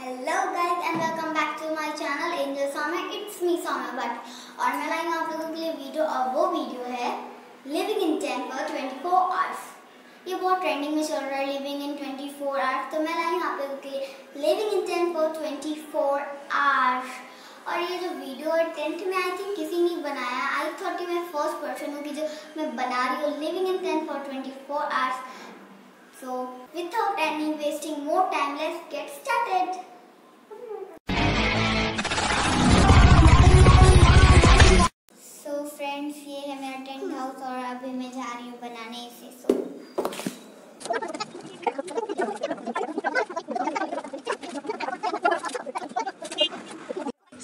Hello guys and welcome back to my channel angel Saumya, it's me Saumya Bhatt. और मैं लाई हूँ आप लोगों के लिए वीडियो, और वो वीडियो है लिविंग इन टेम्पर 24 आवर्स। ये बहुत ट्रेंडिंग में चल रहा है लिविंग इन 24 आवर्स, तो मैं लाई हूँ आप लोगों के लिए लिविंग इन टेम्पर 24 आवर्स। और ये जो वीडियो है 10th में आई थिंक किसी ने बनाया। आई थॉट मैं फर्स्ट पर्सन हूँ कि जो मैं बना रही हूँ living in tent for 24 hours. So without any wasting more time, let's get started. So friends, ये है मेरा टेंट हाउस और अभी मैं जा रही हूँ बनाने इसे।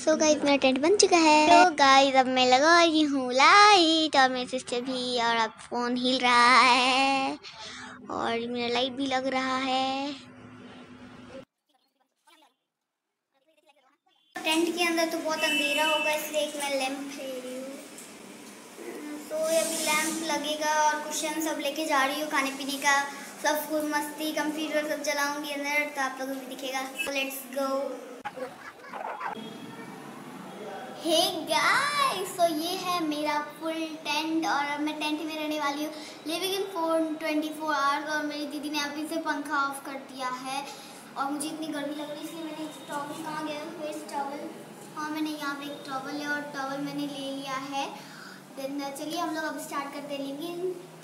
So guys, मेरा टेंट बन चुका है। So guys, अब मैं लगा रही हूँ लाइट और मेरी सिस्टर भी, और अब फोन हिल रहा है और मेरा लाइट भी लग रहा है। टेंट के अंदर तो बहुत अंधेरा होगा, इसलिए एक मैं लैंप ले रही हूँ। तो अभी लैंप लगेगा और कुशन सब लेके जा रही हूँ, खाने पीने का सब कुछ, मस्ती, कंप्यूटर सब चलाऊंगी अंदर, तो आप लोगों को भी दिखेगा। तो लेट्स गो। हे गाइस, सो ये है मेरा फुल टेंट और अब मैं टेंट में रहने वाली हूँ लिविंग इन 24 आवर्स। और मेरी दीदी ने अभी से पंखा ऑफ कर दिया है और मुझे इतनी गर्मी लग रही है, इसलिए मैंने टॉवल, कहाँ गया फेस टॉवल, हाँ मैंने यहाँ पे एक टॉवल है और टॉवल मैंने ले लिया है। देन चलिए हम लोग अब स्टार्ट करते हैं living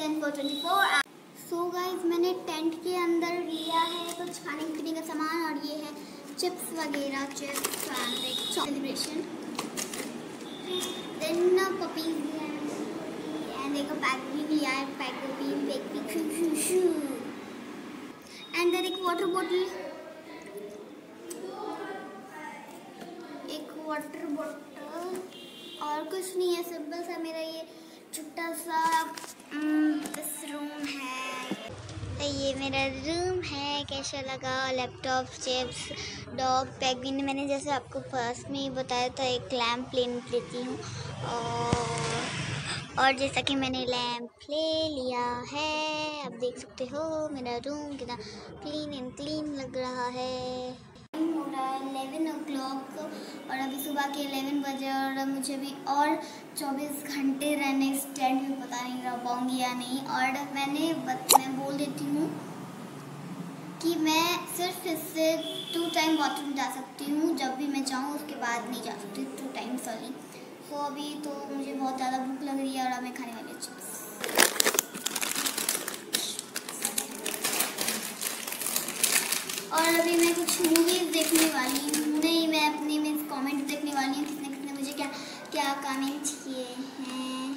in 24 hours. So guys, मैंने टेंट के अंदर लिया है कुछ खाने पीने का सामान और ये है चिप्स वगैरह, chips and celebration, then puppies and एक पैक भी लिया है, पैक भी एंड देन एक वाटर बॉटल, और कुछ नहीं है, सिंपल सा मेरा ये छोटा सा रूम है। ये मेरा रूम है, कैसा लगा? लैपटॉप, चिप्स, डॉग, पैगविन, मैंने जैसे आपको फर्स्ट में ही बताया था एक लैम्प लेती हूँ, और जैसा कि मैंने लैम्प ले लिया है, आप देख सकते हो मेरा रूम कितना क्लीन एंड क्लीन लग रहा है। टाइम हो रहा है 11 o'clock और अभी सुबह के 11 बजे, और मुझे भी और 24 घंटे रहने इस टेंट में, पता नहीं रह पाऊँगी या नहीं। और मैं बोल देती हूँ कि मैं सिर्फ इससे 2 टाइम बाथरूम जा सकती हूँ, जब भी मैं चाहूँ, उसके बाद नहीं जा सकती 2 टाइम, सॉरी। तो अभी तो मुझे बहुत ज़्यादा भूख लग रही है और अब मैं खाने वाली चिप्स, और अभी मैं कुछ मूवीज़ देखने वाली हूँ। नहीं, मैं अपने में कॉमेंट देखने वाली हूँ, किसने किसने मुझे क्या क्या कमेंट किए हैं।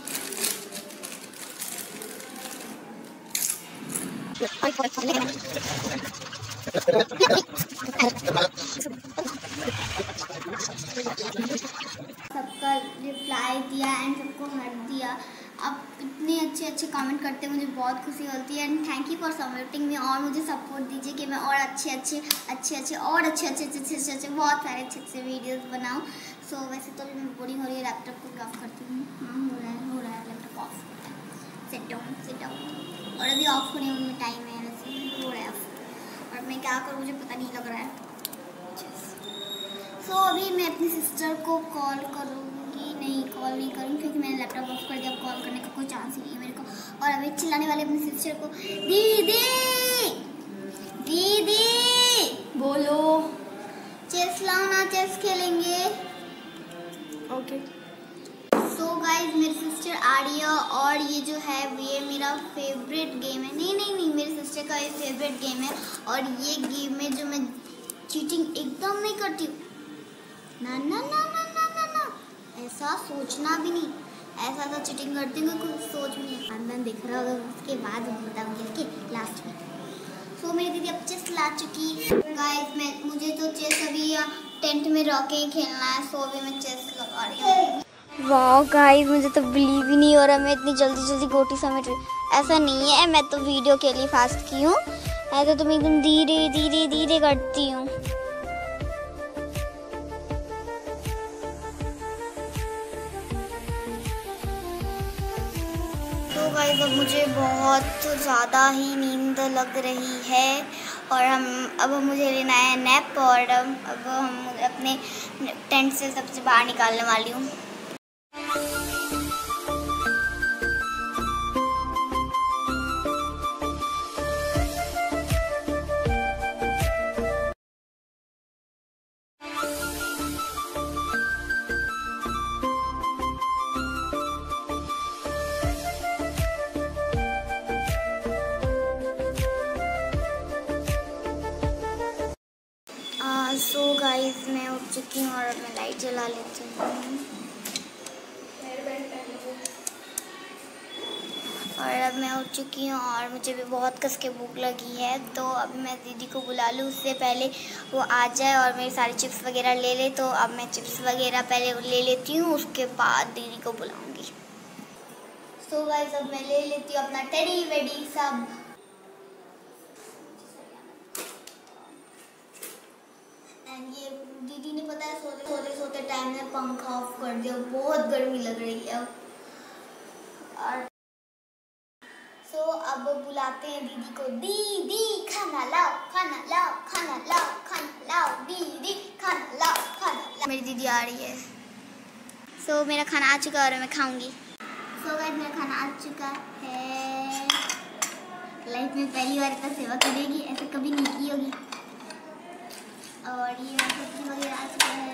सबका रिप्लाई दिया एंड सबको हट दिया। आप इतने अच्छे अच्छे कमेंट करते हैं, मुझे बहुत खुशी होती है and thank you for supporting me. और मुझे सपोर्ट दीजिए कि मैं और अच्छे अच्छे बहुत सारे अच्छे वीडियोस बनाऊँ। सो वैसे तो अभी मैं बोरिंग हो रही है, लैपटॉप को ऑफ करती हूँ। हाँ, हो रहा है लैपटॉप ऑफ। Set down. और अभी ऑफ होने में टाइम है, वैसे हो रहा है ऑफ, मैं क्या करूँ मुझे पता नहीं लग रहा है। सो अभी मैं अपनी सिस्टर को कॉल करूँगी, कॉल नहीं करूँगी क्योंकि मैंने लैपटॉप ऑफ कर दिया, अब कॉल करने का कोई चांस ही नहीं है मेरे को। और अभी चिल्लाने वाले अपनी सिस्टर को, दीदी बोलो, चेस लाओ ना, चेस खेलेंगे। ओके। सो गाइज, मेरी सिस्टर आ रही है और ये जो है ये मेरा फेवरेट गेम है। नहीं, मेरी सिस्टर का ये फेवरेट गेम है और ये गेम में जो मैं चीटिंग एकदम नहीं करती हूँ। ना, ऐसा सोचना भी नहीं, ऐसा तो चीटिंग करती हूँ कुछ सोच भी नहीं। खानदान दिख रहा होगा, उसके बाद बताऊँगी कि लास्ट में। सो मेरी दीदी अब चेस ला चुकी। गाइज, मुझे तो चेस अभी टेंट में रह के ही खेलना है, सो अभी मैं चेस लगा रही हूँ। वाओ गाइस, मुझे तो बिलीव ही नहीं हो रहा, मैं इतनी जल्दी गोटी समेट रही। ऐसा नहीं है, मैं तो वीडियो के लिए फास्ट की हूँ, ऐसा तो मैं एकदम धीरे धीरे करती हूँ। तो गाइस, अब मुझे बहुत ज़्यादा ही नींद लग रही है और अब मुझे लेना है नैप, और अब हम अपने टेंट से सबसे बाहर निकालने वाली हूँ। सो गाइस मैं उठ चुकी हूँ और मैं लाइट जला लेती हूँ और अब मैं उठ चुकी हूँ और मुझे भी बहुत कस के भूख लगी है। तो अब मैं दीदी को बुला लूँ उससे पहले वो आ जाए और मेरी सारी चिप्स वगैरह ले ले। तो अब मैं चिप्स वगैरह पहले ले लेती हूँ, उसके बाद दीदी को बुलाऊँगी। सो गाइस अब मैं ले लेती हूँ अपना टेडी वेडी सब। ये दीदी ने पता है सोते टाइम में पंखा ऑफ कर दिया, बहुत गर्मी लग रही है। और सो अब बुलाते हैं दीदी को, दीदी खाना लाओ खाना लाओ खाना लाओ खाना लाओ, दीदी खाना लाओ खाना लाओ। मेरी दीदी आ रही है। सो मेरा खाना आ चुका है और मैं खाऊंगी। सो गाइस मेरा खाना आ चुका है। लाइफ में पहली बार इतना सेवा करेगी, ऐसा कभी नहीं की होगी। और ये सब्जी वगैरह आ चुका है।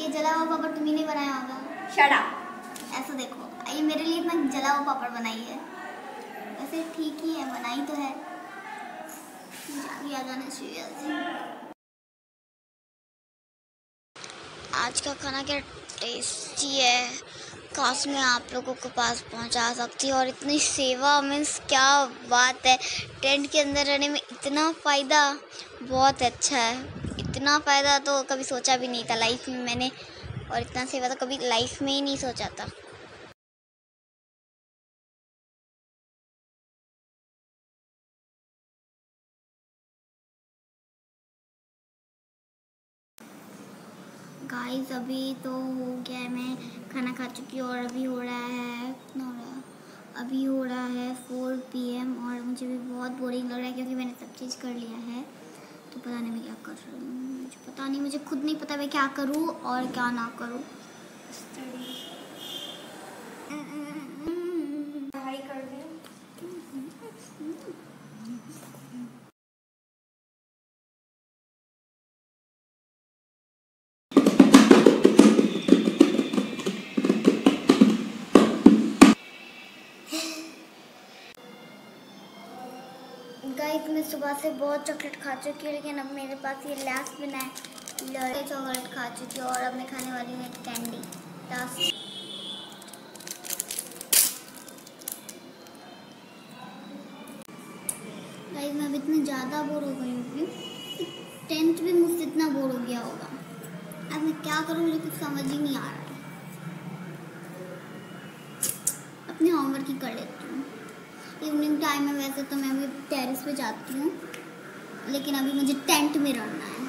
ये जला हुआ पापड़ तुम ही नहीं बनाया होगा। Shut up. ऐसा देखो, ये मेरे लिए मैं जला हुआ पापड़ बनाई है, वैसे ठीक ही है, बनाई तो है, आ जाना चाहिए। आज का खाना क्या टेस्टी है, काश मैं आप लोगों के पास पहुंचा सकती हूँ। और इतनी सेवा मीन्स क्या बात है, टेंट के अंदर रहने में इतना फ़ायदा, बहुत अच्छा है। इतना फ़ायदा तो कभी सोचा भी नहीं था लाइफ में मैंने, और इतना सेवा तो कभी लाइफ में ही नहीं सोचा था। गाइस अभी तो हो गया है, मैं खाना खा चुकी हूँ और अभी हो रहा है कितना हो रहा है, अभी हो रहा है 4 PM और मुझे भी बहुत बोरिंग लग रहा है क्योंकि मैंने सब चीज़ कर लिया है। तो पता नहीं मैं क्या कर रही हूँ, मुझे पता नहीं, मुझे खुद नहीं पता मैं क्या करूँ और क्या ना करूँ। गाइस मैं सुबह से बहुत चॉकलेट खा चुकी हूँ, लेकिन अब मेरे पास ये लास्ट बना है, चॉकलेट खा चुकी हूँ और अब मैं खाने वाली हूँ कैंडी लास्ट। गाइस मैं अब इतनी ज़्यादा बोर हो गई हूँ, टेंट भी मुझसे इतना बोर हो गया होगा। अब मैं क्या करूँ, मुझे कुछ समझ ही नहीं आ रहा है। अपने होमवर्क ही कर लेती हूँ। इवनिंग टाइम में वैसे तो मैं अभी टेरेस पे जाती हूँ, लेकिन अभी मुझे टेंट में रहना है।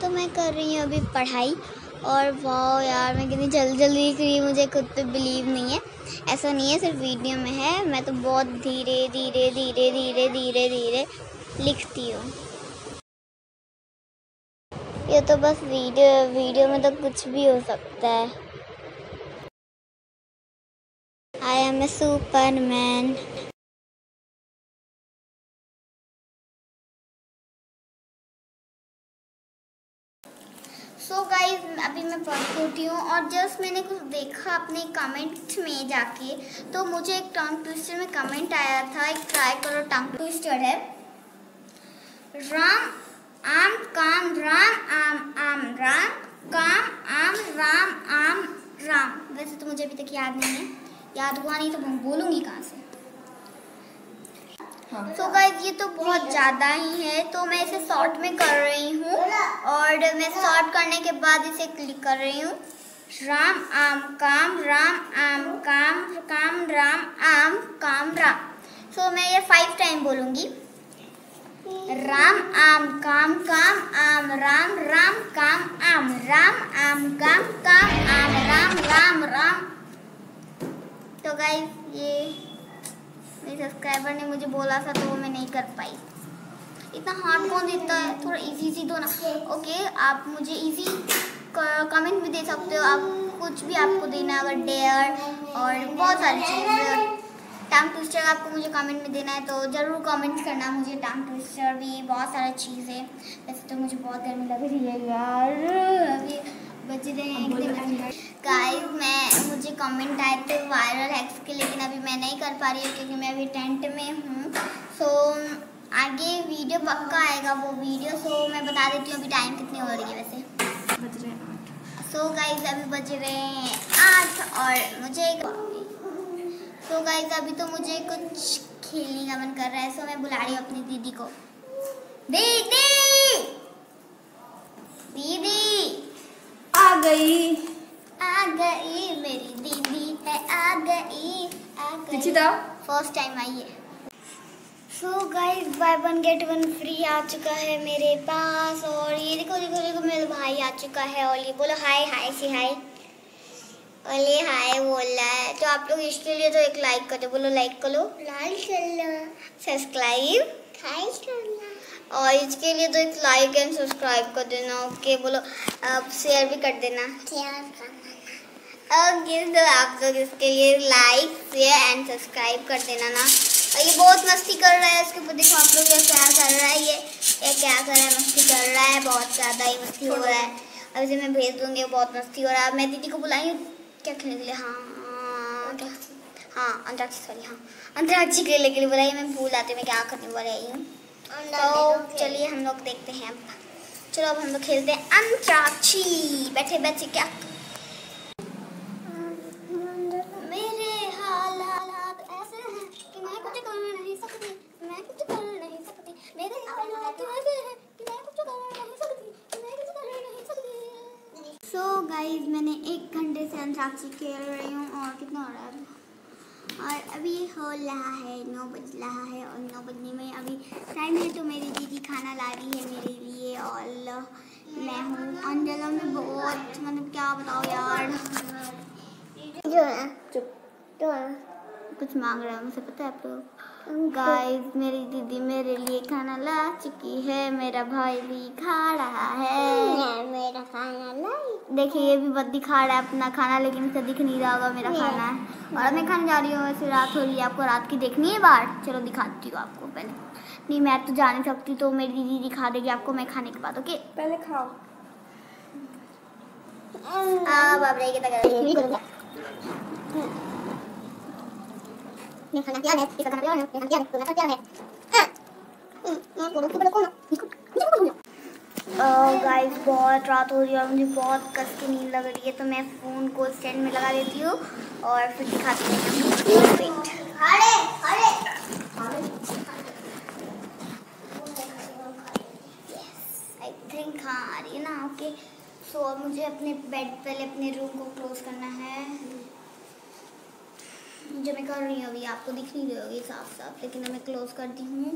तो मैं कर रही हूँ अभी पढ़ाई, और वाह यार मैं कितनी जल्दी जल्दी कर रही, मुझे खुद पे बिलीव नहीं है। ऐसा नहीं है सिर्फ वीडियो में है, मैं तो बहुत धीरे धीरे धीरे धीरे धीरे धीरे लिखती हूँ। ये तो बस वीडियो में तो कुछ भी हो सकता है। I am a superman. So guys अभी मैं पढ़ के उठी हूँ और जस्ट मैंने कुछ देखा अपने कमेंट में जाके, तो मुझे एक टंग ट्विस्टर में कमेंट आया था, एक ट्राई करो टंग ट्विस्टर है। राम आम काम राम काम आम राम। वैसे तो मुझे अभी तक याद नहीं है, याद हुआ नहीं तो मैं बोलूँगी कहाँ से। तो गाइस ये तो बहुत ज़्यादा ही है, तो मैं इसे शॉर्ट में कर रही हूँ और मैं शॉर्ट करने के बाद इसे क्लिक कर रही हूँ। राम आम काम काम राम आम काम राम। सो मैं ये 5 टाइम बोलूँगी। राम आम काम काम आम राम काम आम राम आम काम काम आम राम। तो गाइस ये मेरे सब्सक्राइबर ने मुझे बोला था तो वो मैं नहीं कर पाई। इतना हार्ड कौन देता है, थोड़ा इजी सी दो ना। ओके, आप मुझे इजी कमेंट भी दे सकते हो, आप कुछ भी आपको देना अगर डेयर और बहुत सारी चीज़ें टांग ट्विस्टर आपको मुझे कमेंट में देना है तो ज़रूर कमेंट करना। मुझे टांग ट्विस्टर भी बहुत सारा चीज़ है। वैसे तो मुझे बहुत गर्मी लग रही है यार, अभी बच रहे हैं गाइस। मुझे कमेंट आए थे वायरल हैक्स के, लेकिन अभी मैं नहीं कर पा रही हूँ क्योंकि मैं अभी टेंट में हूँ। सो आगे वीडियो पक्का आएगा वो वीडियो। सो मैं बता देती हूँ अभी टाइम कितनी हो रही है। वैसे बज रहे हैं 8। सो गाइस अभी बज रहे हैं 8 और मुझे तो गाइस अभी तो मुझे कुछ खेलने का मन कर रहा है। सो मैं बुला रही हूँ अपनी दीदी को। दीदी दीदी आ गई मेरी दीदी है, आ गई फर्स्ट टाइम आई है। So guys buy one get one free आ चुका है मेरे पास। और ये देखो देखो देखो मेरा भाई आ चुका है। और ये बोलो हाय हाय सी हाय, अरे हाय बोल रहा है। तो आप लोग इसके लिए तो एक लाइक कर दो, बोलो लाइक करो, लाइक करना, सब्सक्राइब, और इसके लिए तो एक लाइक एंड सब्सक्राइब कर देना। ओके बोलो, आप शेयर भी कर देना। ओके तो आप लोग इसके लिए लाइक शेयर एंड सब्सक्राइब कर देना ना। और ये बहुत मस्ती कर रहा है, उसके ऊपर देखो आप लोग ये क्या कर रहा है, ये क्या कर रहा है, मस्ती कर रहा है, बहुत ज़्यादा ही मस्ती हो रहा है। अब इसे मैं भेज दूँगी, बहुत मस्ती हो रहा है। मैं दीदी को बुलाई क्या खेलने के लिए, हाँ अंतराक्षी, सॉरी हाँ अंतराक्षी खेलने के लिए बुलाई। मैं भूल जाती हूँ मैं क्या करने वाली आई हूँ। तो चलिए हम लोग देखते हैं, अब चलो अब हम लोग खेलते हैं अंतराक्षी। बैठे बैठे क्या मेरे हालात ऐसे हैं कि मैं कुछ कर नहीं सकती, मैं कुछ कर नहीं सकती, मेरे हालात ऐसे हैं कि मैं कुछ कर नहीं सकती, मैं कुछ कर नहीं सकती। सो गाइस मैंने 1 घंटे से अंतराक्षी खेल रही हूँ। और कितना हो रहा है, और अभी हो रहा है 9 बज रहा है। और 9 बजने में अभी टाइम है। तो मेरी दीदी खाना ला रही है मेरे लिए और मैं हूँ अंजला में। बहुत मतलब क्या बताओ यार, जो है चुप तो कुछ मांग रहा है मुझे, पता है आप लोग। गाइस मेरी दीदी मेरे लिए खाना ला चुकी है, मेरा भाई भी खा रहा है मेरा खाना ला। देखिए ये भी बहुत दिखा रहा है अपना खाना, लेकिन उसे दिख नहीं रहा होगा मेरा खाना है। और अब मैं खाने जा रही हूँ। वैसे रात हो रही है, आपको रात की देखनी है बाहर, चलो दिखाती हूँ आपको। पहले नहीं मैं तो जा नहीं सकती, तो मेरी दीदी दिखा देगी आपको मैं खाने के बाद। ओके पहले खाओ। गाइस बहुत रात हो रही है और मुझे बहुत कस की नींद लग रही है। तो मैं फ़ोन को स्टैंड में लगा देती हूँ और फिर दिखाती हूँ। आई थिंक हाँ आ रही है ना। ओके सो अब मुझे अपने बेड पहले अपने रूम को क्लोज करना है। मुझे मैं कर रही हूँ अभी, आपको दिख नहीं रही होगी साफ साफ, लेकिन मैं क्लोज़ करती हूँ।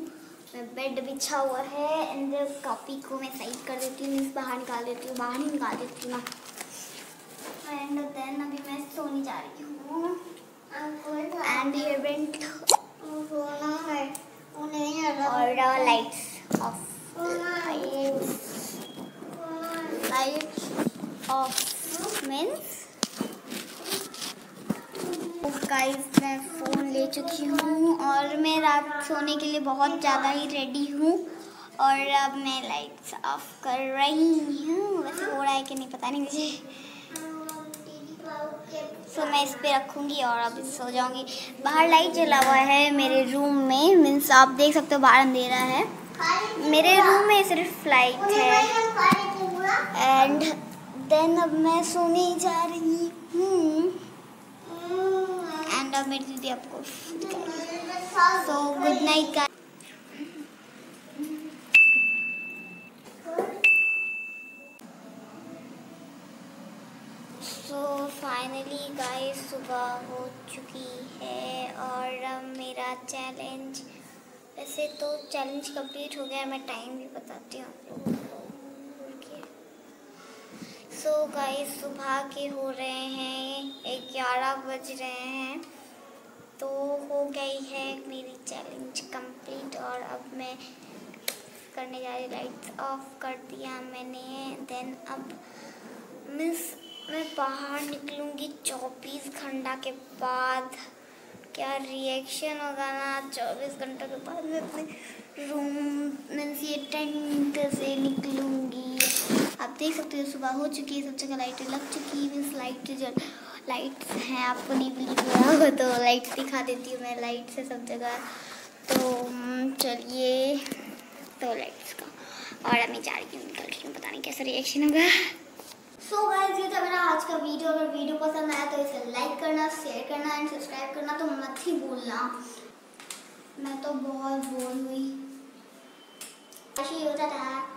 मैं बेड बिछा हुआ है एंड कॉपी को मैं साइड कर देती हूँ, मीन्स बाहर निकाल देती हूँ, बाहर ही निकाल देती हूँ ना। एंड देन अभी मैं सोने जा रही हूँ। एंड इवेंट सोना है और lights off, lights off means. Guys मैं फ़ोन ले चुकी हूँ और मैं रात सोने के लिए बहुत ज़्यादा ही रेडी हूँ। और अब मैं लाइट्स ऑफ कर रही हूँ। वैसे हो रहा है कि नहीं पता नहीं मुझे। सो मैं इस पर रखूँगी और अब सो जाऊँगी। बाहर लाइट जला हुआ है मेरे रूम में, मीन्स आप देख सकते हो बाहर अंधेरा है। मेरे रूम में सिर्फ लाइट है। एंड देन अब मैं सोने जा रही हूँ। मेरी दीदी आपको तो गुड नाइट का। सो फाइनली गाइस सुबह हो चुकी है और मेरा चैलेंज, वैसे तो चैलेंज कंप्लीट हो गया। मैं टाइम भी बताती हूँ आप लोगों को। सो गाइस सुबह के हो रहे हैं 11 बज रहे हैं। तो हो गई है मेरी चैलेंज कंप्लीट। और अब मैं करने जा रही, लाइट्स ऑफ कर दिया मैंने। देन अब मैं बाहर निकलूँगी 24 घंटा के बाद, क्या रिएक्शन होगा ना। 24 घंटा के बाद मैं अपने रूम में से टेंट से निकलूँगी। आप देख सकते हो सुबह हो चुकी है, सब जगह लाइटें लग चुकी है। मीन्स लाइट्स हैं, आपको नहीं बिलीव हो रहा हो तो लाइट दिखा देती हूँ मैं, लाइट्स है सब जगह। तो चलिए, तो लाइट्स का और अब मैं जा रही हूँ, निकल रही हूँ, पता नहीं कैसा रिएक्शन होगा। सो गाइस, ये था मेरा आज का वीडियो। अगर वीडियो पसंद आया तो इसे लाइक करना, शेयर करना एंड सब्सक्राइब करना तो मत ही भूलना। मैं तो बहुत बोर हुई, खुशी हो जाता है।